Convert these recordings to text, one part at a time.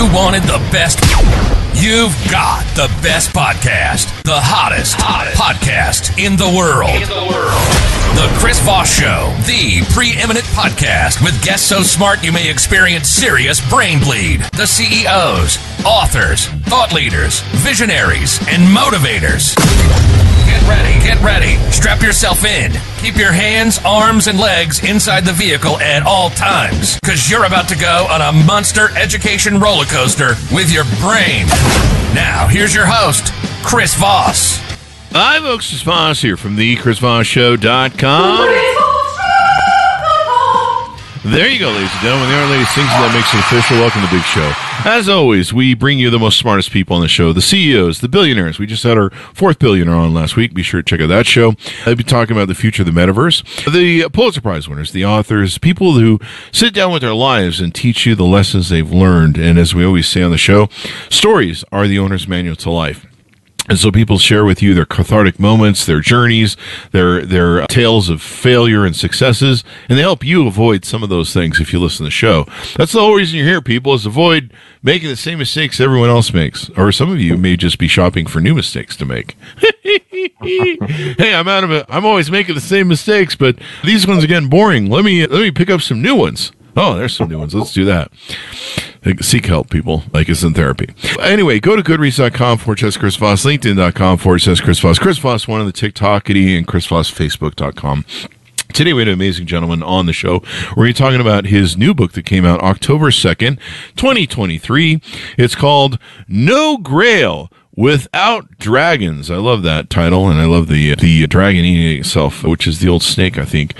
You wanted the best. You've got the best podcast. The hottest podcast in the world. The Chris Voss Show, the preeminent podcast with guests so smart you may experience serious brain bleed. The CEOs, authors, thought leaders, visionaries, and motivators. Get ready. Strap yourself in. Keep your hands, arms, and legs inside the vehicle at all times, because you're about to go on a monster education roller coaster with your brain. Now, here's your host, Chris Voss. Hi, folks. It's Voss here from the Chris Voss Show.com. There you go, ladies and gentlemen. The Our Lady sings and that makes it official. Welcome to the big show. As always, we bring you the most smartest people on the show, the CEOs, the billionaires. We just had our fourth billionaire on last week. Be sure to check out that show. I'll be talking about the future of the metaverse, the Pulitzer Prize winners, the authors, people who sit down with their lives and teach you the lessons they've learned. And as we always say on the show, stories are the owner's manual to life. And so people share with you their cathartic moments, their journeys, their tales of failure and successes, and they help you avoid some of those things if you listen to the show. That's the whole reason you're here, people, is avoid making the same mistakes everyone else makes. Or some of you may just be shopping for new mistakes to make. Hey, I'm out of it. I'm always making the same mistakes, but these ones are getting boring. Let me pick up some new ones. Oh, there's some new ones. Let's do that. Seek help, people, like it's in therapy. Anyway, go to goodreads.com/Chris Voss, LinkedIn.com/Chris Voss, Chris Voss one on the TikTokity, and Chris Voss Facebook.com. Today we had an amazing gentleman on the show. We're talking about his new book that came out October 2nd, 2023. It's called No Grail Without Dragons. I love that title, and I love the dragon eating itself, which is the old snake, I think,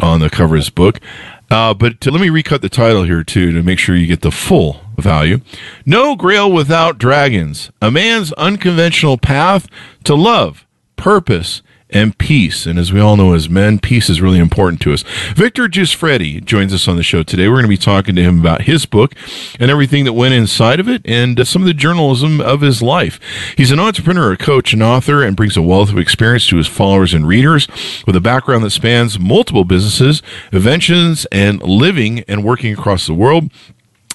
on the cover of his book. But let me recut the title here, too, to make sure you get the full value. No Grail Without Dragons, a man's unconventional path to love, purpose, and peace. And as we all know, as men, peace is really important to us. Victor Giusfredi joins us on the show today. We're going to be talking to him about his book and everything that went inside of it, and some of the journalism of his life. He's an entrepreneur, a coach, an author, and brings a wealth of experience to his followers and readers, with a background that spans multiple businesses, inventions, and living and working across the world.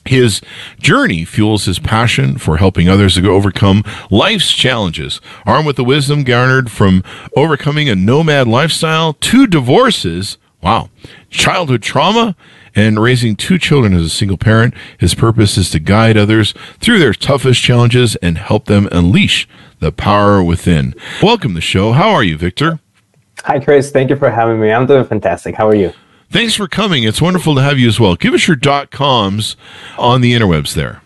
His journey fuels his passion for helping others to overcome life's challenges. Armed with the wisdom garnered from overcoming a nomad lifestyle, 2 divorces, wow, childhood trauma, and raising 2 children as a single parent, his purpose is to guide others through their toughest challenges and help them unleash the power within. Welcome to the show. How are you, Victor? Hi, Chris. Thank you for having me. I'm doing fantastic. How are you? Thanks for coming. It's wonderful to have you as well. Give us your .coms on the interwebs there.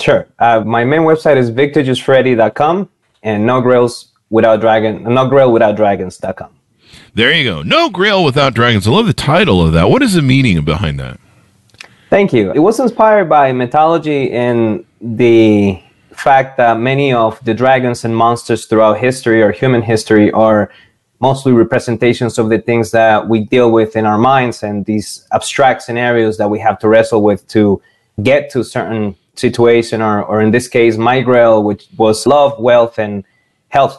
Sure. My main website is Victorgiusfredi.com and NoGrailWithoutDragons.com. There you go. No Grail Without Dragons. I love the title of that. What is the meaning behind that? Thank you. It was inspired by mythology and the fact that many of the dragons and monsters throughout history or human history are mostly representations of the things that we deal with in our minds and these abstract scenarios that we have to wrestle with to get to certain situation, or in this case, my grail, which was love, wealth, and health.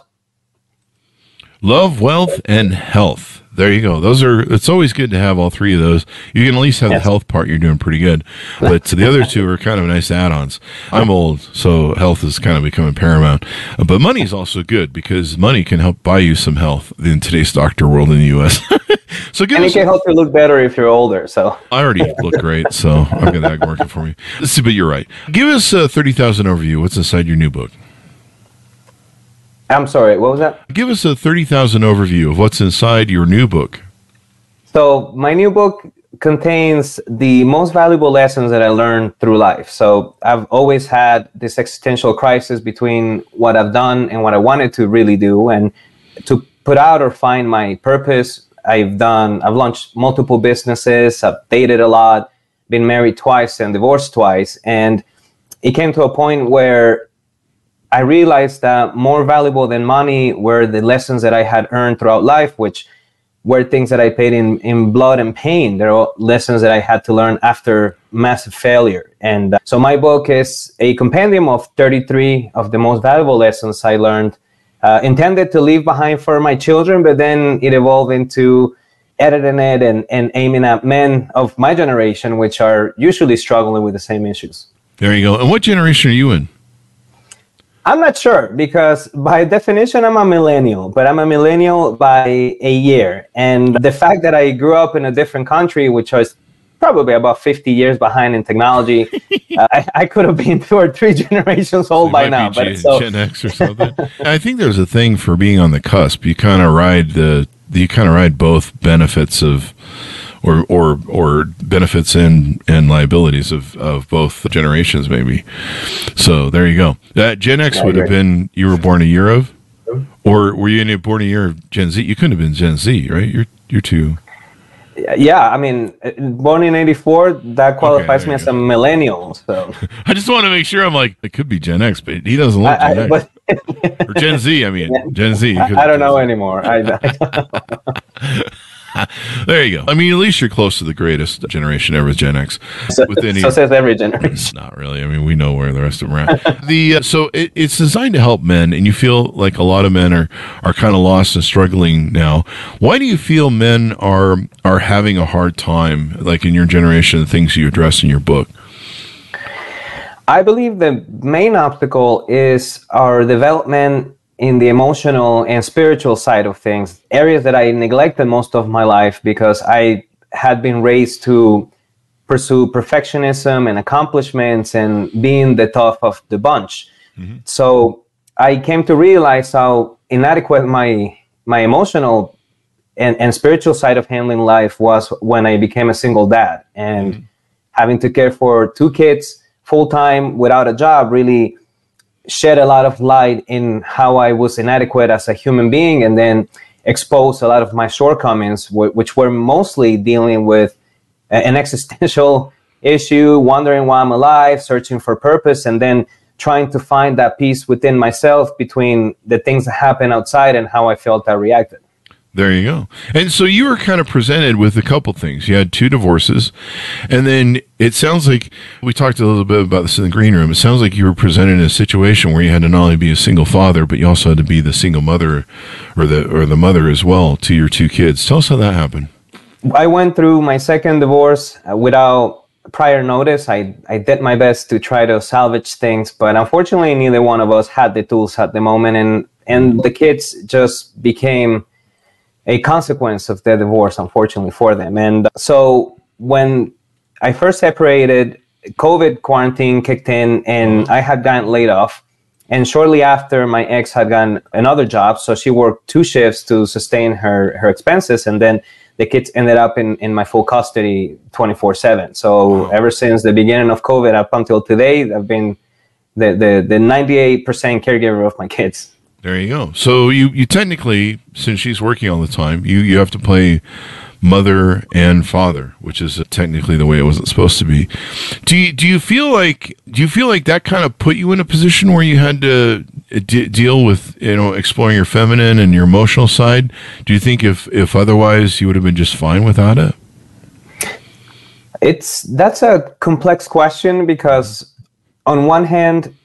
Love, wealth, and health. There you go. Those are, it's always good to have all 3 of those. You can at least have, yes, the health part. You're doing pretty good. But the other 2 are kind of nice add-ons. I'm old, so health is kind of becoming paramount. But money is also good, because money can help buy you some health in today's doctor world in the U.S. So give and it can help you look better if you're older. So I already look great, so I've got that working for me. But you're right. Give us a 30,000 overview. What's inside your new book? I'm sorry, what was that? Give us a 30,000 overview of what's inside your new book. So my new book contains the most valuable lessons that I learned through life. So I've always had this existential crisis between what I've done and what I wanted to really do. And to put out or find my purpose, I've launched multiple businesses, I've dated a lot, been married twice and divorced twice. And it came to a point where I realized that more valuable than money were the lessons that I had earned throughout life, which were things that I paid in blood and pain. They're all lessons that I had to learn after massive failure. And so my book is a compendium of 33 of the most valuable lessons I learned, intended to leave behind for my children, but then it evolved into editing it and aiming at men of my generation, which are usually struggling with the same issues. There you go. And what generation are you in? I'm not sure, because by definition, I'm a millennial, but I'm a millennial by a year. And the fact that I grew up in a different country, which was probably about 50 years behind in technology, I could have been 2 or 3 generations old by now. But so. Gen X or something. I think there's a thing for being on the cusp. You kind of ride both benefits of, or benefits and liabilities of both generations, maybe. So there you go. That Gen X would have been, you were born a year of, or were you born a year of Gen Z? You couldn't have been Gen Z, right? You're too. Yeah, I mean, born in 84, that qualifies me as a millennial. So I just want to make sure. I'm like, it could be Gen X, but he doesn't look Gen X. Or Gen Z, I mean. Gen Z. I don't know anymore. I don't know. There you go. I mean, at least you're close to the greatest generation ever, Gen X. So says every generation. Not really. I mean, we know where the rest of them are at. So it's designed to help men, and you feel like a lot of men are kind of lost and struggling now. Why do you feel men are having a hard time, like in your generation, the things you address in your book? I believe the main obstacle is our development in the emotional and spiritual side of things, areas that I neglected most of my life because I had been raised to pursue perfectionism and accomplishments and being the top of the bunch. Mm-hmm. So I came to realize how inadequate my emotional and spiritual side of handling life was when I became a single dad. And mm-hmm. having to care for 2 kids full-time without a job really shed a lot of light in how I was inadequate as a human being, and then exposed a lot of my shortcomings, which were mostly dealing with an existential issue, wondering why I'm alive, searching for purpose, and then trying to find that peace within myself between the things that happen outside and how I felt I reacted. There you go. And so you were kind of presented with a couple things. You had 2 divorces, and then it sounds like, we talked a little bit about this in the green room, it sounds like you were presented in a situation where you had to not only be a single father, but you also had to be the single mother, or the mother as well, to your 2 kids. Tell us how that happened. I went through my second divorce without prior notice. I did my best to try to salvage things, but unfortunately neither one of us had the tools at the moment, and the kids just became a consequence of their divorce, unfortunately, for them. And so when I first separated, COVID quarantine kicked in, and I had gotten laid off. And shortly after, my ex had gotten another job, so she worked 2 shifts to sustain her expenses, and then the kids ended up in my full custody 24/7. So ever since the beginning of COVID up until today, I've been the 98% caregiver of my kids. There you go. So you technically, since she's working all the time, you have to play mother and father, which is technically the way it wasn't supposed to be. Do you feel like that kind of put you in a position where you had to deal with, exploring your feminine and your emotional side? Do you think if otherwise you would have been just fine without it? That's a complex question, because on one hand,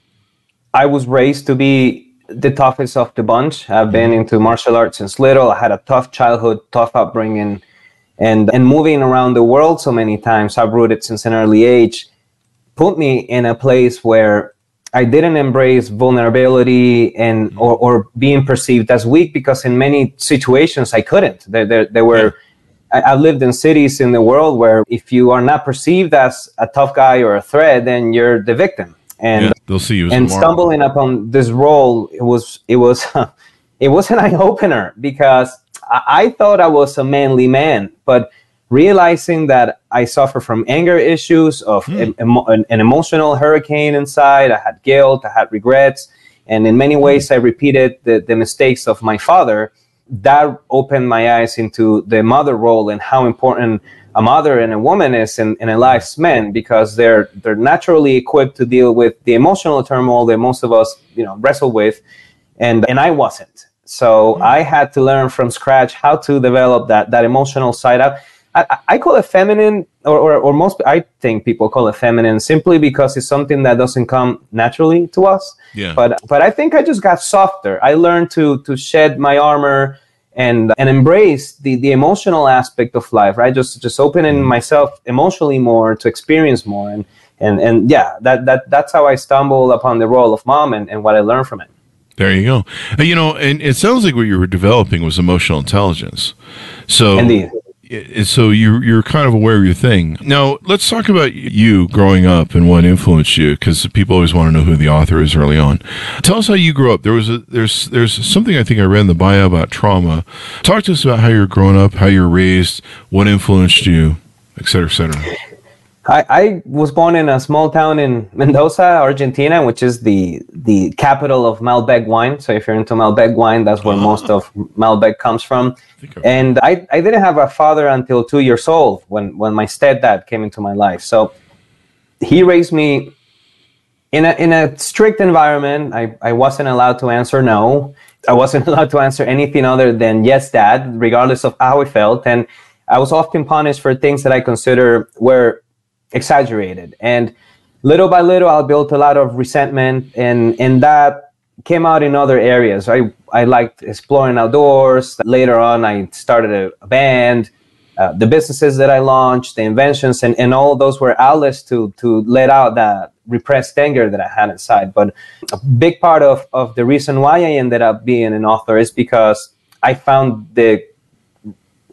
I was raised to be the toughest of the bunch. I've been into martial arts since little. I had a tough childhood, tough upbringing, and moving around the world so many times, uprooted since an early age, put me in a place where I didn't embrace vulnerability and or being perceived as weak, because in many situations I couldn't. There were, I lived in cities in the world where if you are not perceived as a tough guy or a threat, then you're the victim. And they'll see you. And stumbling upon this role, it was an eye opener, because I thought I was a manly man, but realizing that I suffer from anger issues, of an emotional hurricane inside. I had guilt, I had regrets, and in many ways I repeated the mistakes of my father. That opened my eyes into the mother role and how important a mother and a woman is in a life's men, because they're naturally equipped to deal with the emotional turmoil that most of us wrestle with, and I wasn't. So I had to learn from scratch how to develop that emotional side up. I call it feminine, or most, I think people call it feminine simply because it's something that doesn't come naturally to us. Yeah. But I think I just got softer. I learned to shed my armor and embrace the emotional aspect of life, right? Just opening myself emotionally more to experience more. And And yeah, that's how I stumbled upon the role of mom and what I learned from it. There you go. You know, and it sounds like what you were developing was emotional intelligence. So, indeed. So you're kind of aware of your thing. Now, let's talk about you growing up and what influenced you, because people always want to know who the author is early on. Tell us how you grew up. There's something I think I read in the bio about trauma. Talk to us about how you're growing up, how you're raised, what influenced you, et cetera, et cetera. I was born in a small town in Mendoza, Argentina, which is the capital of Malbec wine. So if you're into Malbec wine, that's where most of Malbec comes from. And I didn't have a father until 2 years old when my stepdad came into my life. So he raised me in a strict environment. I wasn't allowed to answer no. I wasn't allowed to answer anything other than yes, dad, regardless of how I felt. And I was often punished for things that I consider were exaggerated, and little by little I built a lot of resentment, and that came out in other areas. I liked exploring outdoors. Later on I started a band, the businesses that I launched, the inventions, and all of those were outlets to let out that repressed anger that I had inside. But a big part of the reason why I ended up being an author is because I found the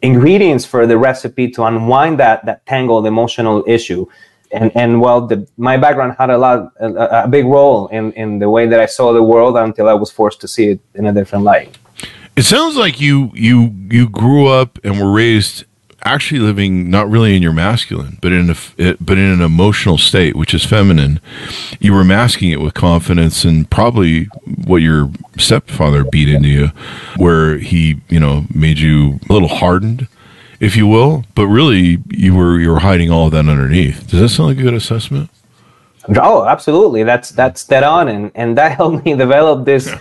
ingredients for the recipe to unwind that tangled emotional issue, and well, my background had a big role in the way that I saw the world until I was forced to see it in a different light. It sounds like you grew up and were raised actually living not really in your masculine, but in an emotional state, which is feminine. You were masking it with confidence and probably what your stepfather beat into you, where he, you know, made you a little hardened, if you will. But really, you were hiding all of that underneath. Does that sound like a good assessment? Oh, absolutely. That's dead on, and that helped me develop this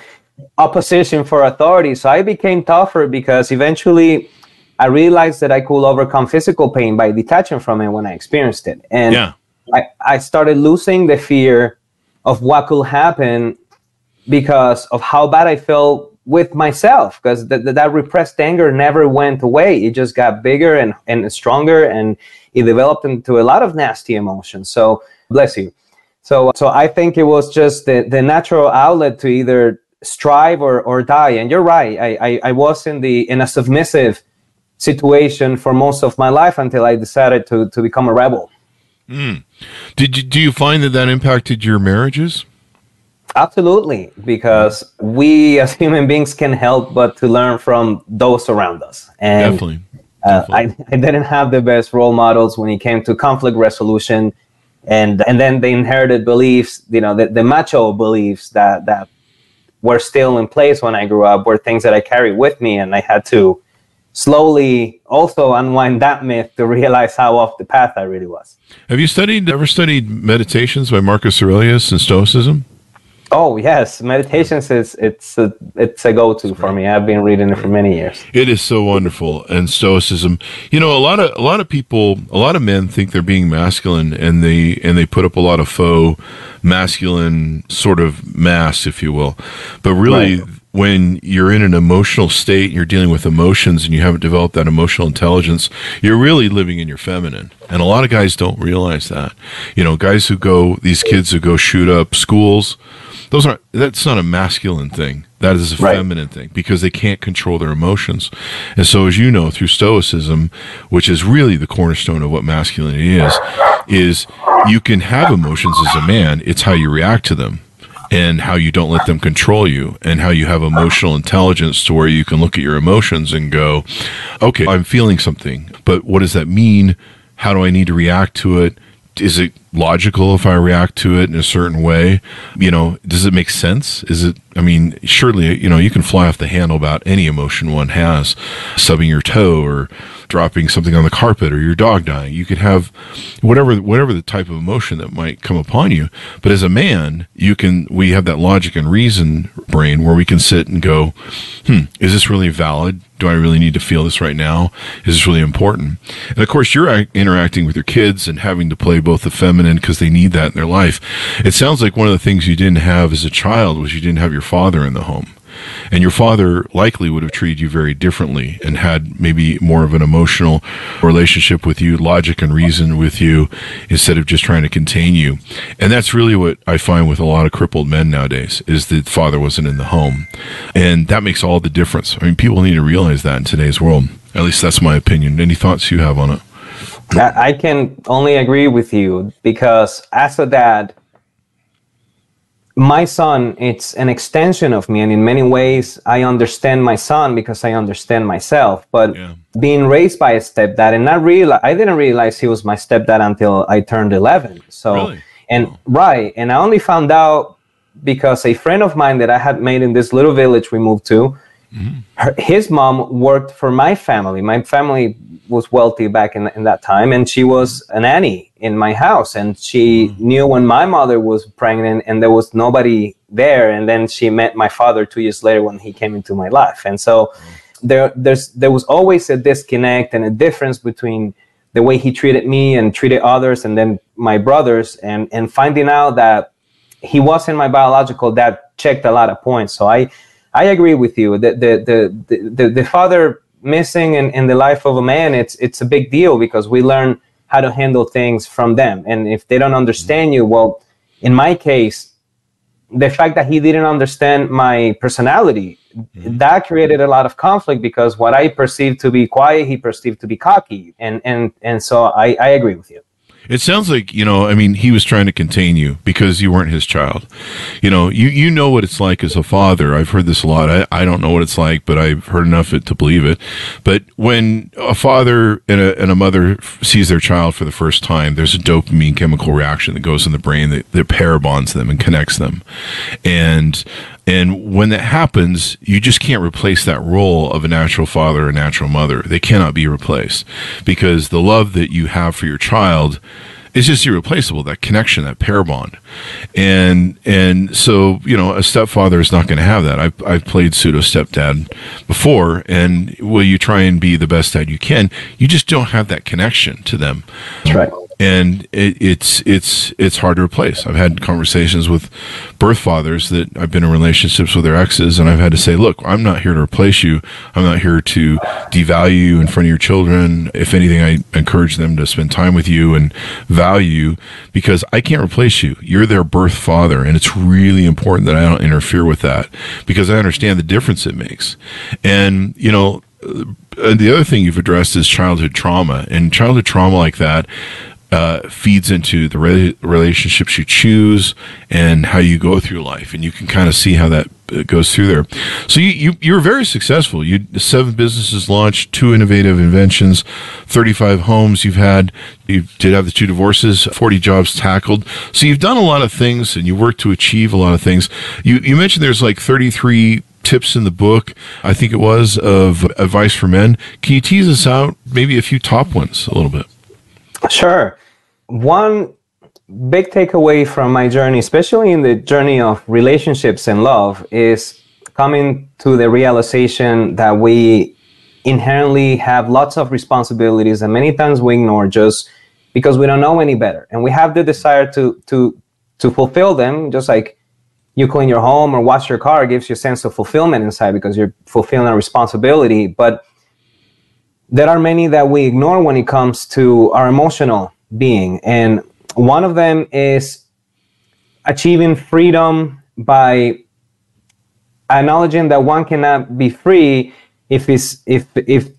opposition for authority. So I became tougher because eventually I realized that I could overcome physical pain by detaching from it when I experienced it. And I started losing the fear of what could happen because of how bad I felt with myself, because that repressed anger never went away. It just got bigger and stronger, and it developed into a lot of nasty emotions. So, bless you. So I think it was just the natural outlet to either strive or die. And you're right. I was in a submissive situation for most of my life until I decided to become a rebel. Mm. Do you find that impacted your marriages? Absolutely, because we as human beings can help but to learn from those around us. And definitely. I didn't have the best role models when it came to conflict resolution, and then they inherited beliefs, you know, the macho beliefs that were still in place when I grew up were things that I carried with me, and I had to slowly also unwind that myth to realize how off the path I really was. Have you ever studied Meditations by Marcus Aurelius and Stoicism? Oh yes, Meditations is a go-to for me. I've been reading it for many years. It is so wonderful. And Stoicism, you know, a lot of people, a lot of men think they're being masculine, and they put up a lot of faux masculine sort of masks, if you will. But really, when you're in an emotional state and you're dealing with emotions and you haven't developed that emotional intelligence, you're really living in your feminine. And a lot of guys don't realize that. You know, these kids who go shoot up schools, that's not a masculine thing. That is a feminine thing, because they can't control their emotions. And so, as you know, through Stoicism, which is really the cornerstone of what masculinity is you can have emotions as a man. It's how you react to them, and how you don't let them control you, and how you have emotional intelligence to where you can look at your emotions and go, okay, I'm feeling something, but what does that mean? How do I need to react to it? Is it logical if I react to it in a certain way? You know, does it make sense? Surely, you know, you can fly off the handle about any emotion one has, stubbing your toe or dropping something on the carpet or your dog dying. You could have whatever the type of emotion that might come upon you. But as a man, we have that logic and reason brain where we can sit and go, is this really valid? Do I really need to feel this right now? Is this really important? And of course, you're interacting with your kids and having to play both the feminine, because they need that in their life. It sounds like one of the things you didn't have as a child was you didn't have your father in the home. And your father likely would have treated you very differently and had maybe more of an emotional relationship with you, logic and reason with you, instead of just trying to contain you. And that's really what I find with a lot of crippled men nowadays, is that father wasn't in the home. And that makes all the difference. I mean, people need to realize that in today's world. At least that's my opinion. Any thoughts you have on it? I can only agree with you, because as a dad, my son, it's an extension of me, and in many ways I understand my son because I understand myself. But yeah, being raised by a stepdad, and I didn't realize he was my stepdad until I turned 11. So, really? And I only found out because a friend of mine that I had made in this little village we moved to, his mom worked for my family. My family was wealthy back in that time, and she was an nanny in my house, and she knew when my mother was pregnant and there was nobody there. And then she met my father 2 years later when he came into my life. And so there was always a disconnect and a difference between the way he treated me and treated others and then my brothers, and finding out that he wasn't my biological dad checked a lot of points. So I agree with you. The father missing in the life of a man, it's a big deal, because we learn how to handle things from them. And if they don't understand you, well, in my case, the fact that he didn't understand my personality, that created a lot of conflict, because what I perceived to be quiet, he perceived to be cocky. And so I agree with you. It sounds like, you know, I mean, he was trying to contain you because you weren't his child. You know, you know what it's like as a father. I've heard this a lot. I don't know what it's like, but I've heard enough to believe it. But when a father and a mother sees their child for the first time, there's a dopamine chemical reaction that goes in the brain that pair bonds them and connects them. And when that happens, you just can't replace that role of a natural father or natural mother. They cannot be replaced, because the love that you have for your child is just irreplaceable, that connection, that pair bond. And so, you know, a stepfather is not going to have that. I've played pseudo-stepdad before, and will you try and be the best dad you can? You just don't have that connection to them. That's right. And it's hard to replace. I've had conversations with birth fathers that I've been in relationships with their exes, and I've had to say, look, I'm not here to replace you. I'm not here to devalue you in front of your children. If anything, I encourage them to spend time with you and value, because I can't replace you. You're their birth father, and it's really important that I don't interfere with that, because I understand the difference it makes. And, you know, the other thing you've addressed is childhood trauma, and childhood trauma like that feeds into the relationships you choose and how you go through life. And you can kind of see how that goes through there. So you're very successful. You 7 businesses launched, 2 innovative inventions, 35 homes you've had. You did have the 2 divorces, 40 jobs tackled. So you've done a lot of things, and you worked to achieve a lot of things. You mentioned there's like 33 tips in the book, I think it was, of advice for men. Can you tease us out maybe a few top ones a little bit? Sure. One big takeaway from my journey, especially in the journey of relationships and love, is coming to the realization that we inherently have lots of responsibilities, and many times we ignore just because we don't know any better. And we have the desire to fulfill them, just like you clean your home or wash your car gives you a sense of fulfillment inside because you're fulfilling a responsibility. But there are many that we ignore when it comes to our emotional being. And one of them is achieving freedom by acknowledging that one cannot be free if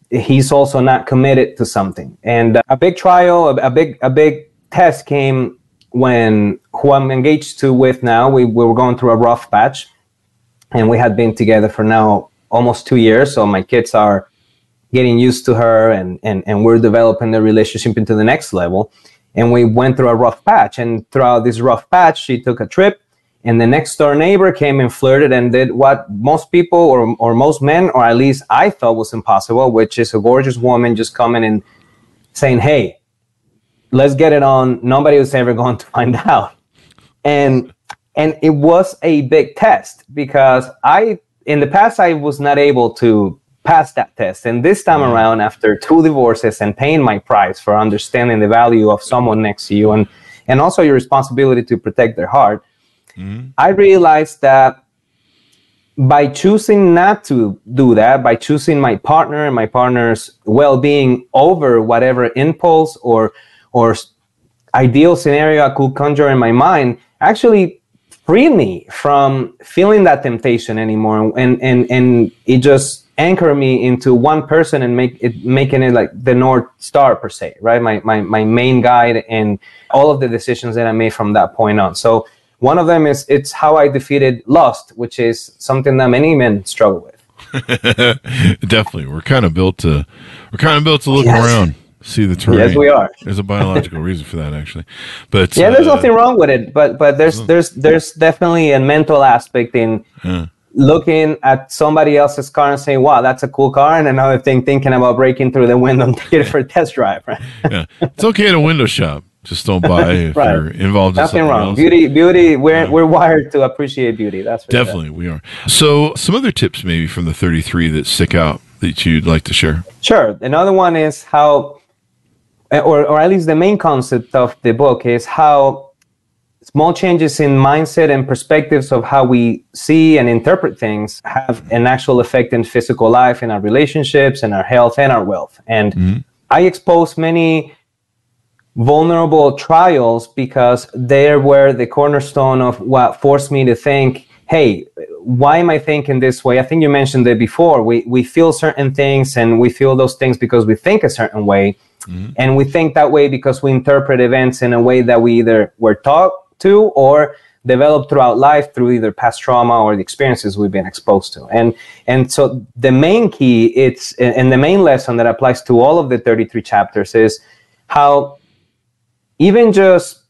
he's also not committed to something. And a big trial, a big test came when who I'm engaged to with now, we were going through a rough patch, and we had been together for now almost 2 years. So my kids are getting used to her, and we're developing the relationship into the next level. And we went through a rough patch, and throughout this rough patch, she took a trip, and the next door neighbor came and flirted and did what most people or most men, or at least I thought, was impossible, which is a gorgeous woman just coming and saying, hey, let's get it on. Nobody was ever going to find out. And it was a big test, because in the past, I was not able to pass that test. And this time around, after 2 divorces and paying my price for understanding the value of someone next to you and also your responsibility to protect their heart, I realized that by choosing not to do that, by choosing my partner and my partner's well-being over whatever impulse or ideal scenario I could conjure in my mind, actually freed me from feeling that temptation anymore, and it just anchored me into one person and making it like the North Star per se, right? My main guide and all of the decisions that I made from that point on. So one of them is, it's how I defeated lust, which is something that many men struggle with. Definitely. We're kind of built to look around, see the terrain. Yes, we are. There's a biological reason for that, actually. But there's nothing wrong with it, but there's definitely a mental aspect in looking at somebody else's car and saying, wow, that's a cool car, and another thing thinking about breaking through the window and taking it for a test drive, right? Yeah. It's okay to window shop. Just don't buy if right. You're involved in something wrong. Else. Beauty. We're wired to appreciate beauty. That's for definitely sure. We are. So, some other tips maybe from the 33 that stick out that you'd like to share. Sure. Another one is how, or at least the main concept of the book is how small changes in mindset and perspectives of how we see and interpret things have an actual effect in physical life, in our relationships, in our health, and our wealth. And I expose many vulnerable trials because they were the cornerstone of what forced me to think, hey, why am I thinking this way? I think you mentioned that before. We feel certain things, and we feel those things because we think a certain way. And we think that way because we interpret events in a way that we either were taught to or developed throughout life through either past trauma or the experiences we've been exposed to. And so the main key, and the main lesson that applies to all of the 33 chapters is how even just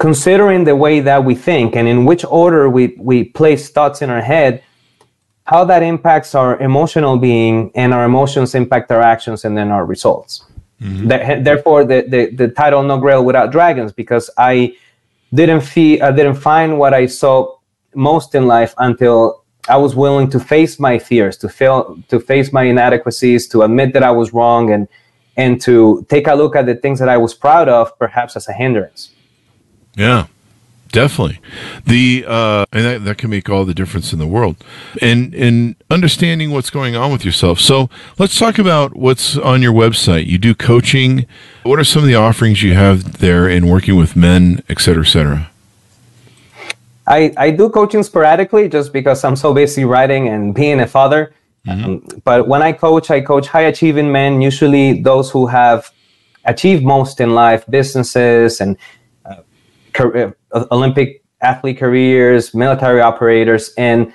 considering the way that we think and in which order we place thoughts in our head, how that impacts our emotional being, and our emotions impact our actions and then our results. Therefore, the title No Grail Without Dragons, because I didn't find what I saw most in life until I was willing to face my fears, to face my inadequacies, to admit that I was wrong, and to take a look at the things that I was proud of, perhaps as a hindrance. Yeah, definitely. And that can make all the difference in the world. And understanding what's going on with yourself. So let's talk about what's on your website. You do coaching. What are some of the offerings you have there in working with men, et cetera, et cetera? I do coaching sporadically just because I'm so busy writing and being a father. But when I coach high-achieving men, usually those who have achieved most in life, businesses and Olympic athlete careers, military operators, and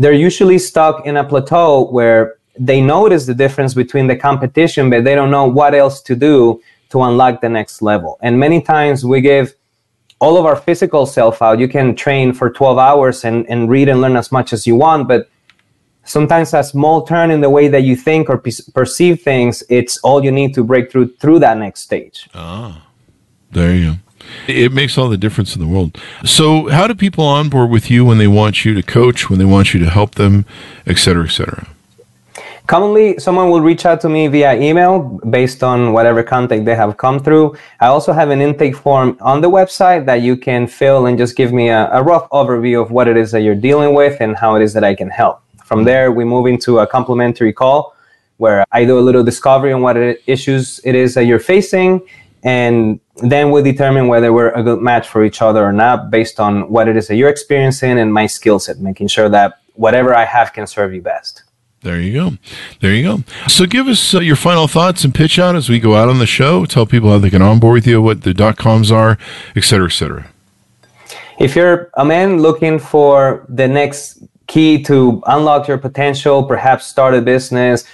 they're usually stuck in a plateau where they notice the difference between the competition, but they don't know what else to do to unlock the next level. And many times we give all of our physical self out. You can train for 12 hours and read and learn as much as you want, but sometimes a small turn in the way that you think or perceive things, it's all you need to break through that next stage. Ah, there you go. It makes all the difference in the world. So how do people onboard with you when they want you to coach, when they want you to help them, et cetera, et cetera? Commonly, someone will reach out to me via email based on whatever contact they have come through. I also have an intake form on the website that you can fill and just give me a rough overview of what it is that you're dealing with and how it is that I can help. From there, we move into a complimentary call where I do a little discovery on what issues it is that you're facing, and then we determine whether we're a good match for each other or not based on what it is that you're experiencing and my skill set, making sure that whatever I have can serve you best. There you go. So give us your final thoughts and pitch out as we go out on the show. Tell people how they can onboard with you, what the .coms are, et cetera, et cetera. If you're a man looking for the next key to unlock your potential, perhaps start a business,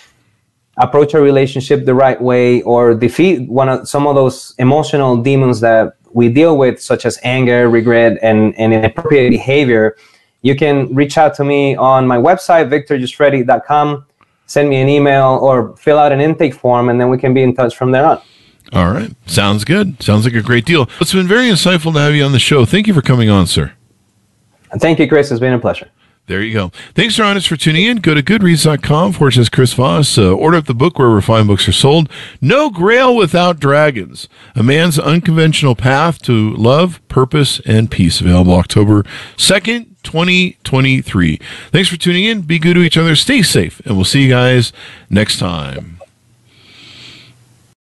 approach a relationship the right way, or defeat some of those emotional demons that we deal with, such as anger, regret, and inappropriate behavior, you can reach out to me on my website, Victorgiusfredi.com, send me an email, or fill out an intake form, and then we can be in touch from there on. All right. Sounds good. Sounds like a great deal. It's been very insightful to have you on the show. Thank you for coming on, sir. Thank you, Chris. It's been a pleasure. There you go. Thanks, Ron, for tuning in. Go to goodreads.com, Chris Voss. Order up the book wherever fine books are sold. No Grail Without Dragons, A Man's Unconventional Path to Love, Purpose, and Peace. Available October 2nd, 2023. Thanks for tuning in. Be good to each other. Stay safe, and we'll see you guys next time.